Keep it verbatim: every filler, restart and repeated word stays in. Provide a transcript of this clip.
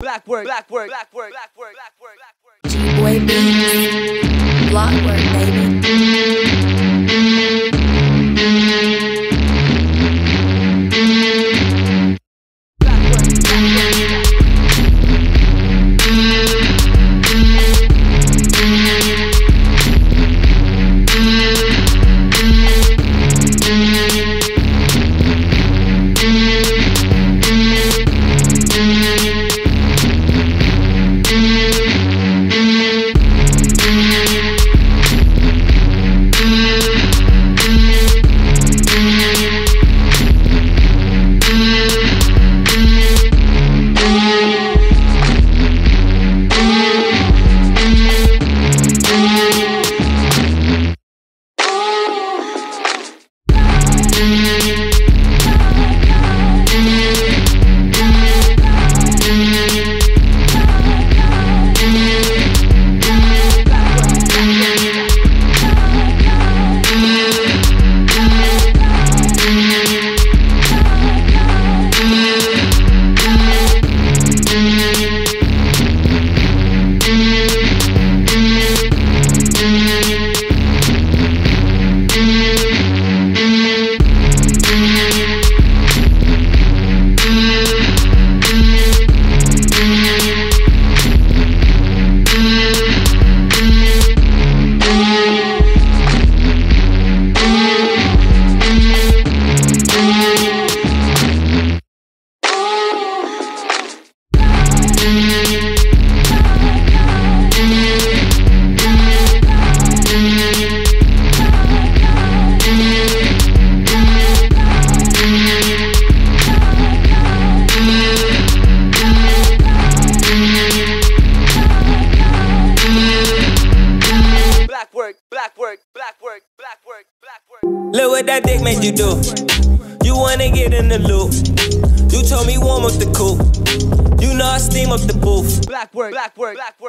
Blackwork, Blackwork, Blackwork, Blackwork, Blackwork, Blackwork. GBOYBEATZ, Blackwork, baby. Look what that dick made you do. You wanna get in the loop. You told me warm up the coupe. You know I steam up the booth. Blackwork, Blackwork, Blackwork.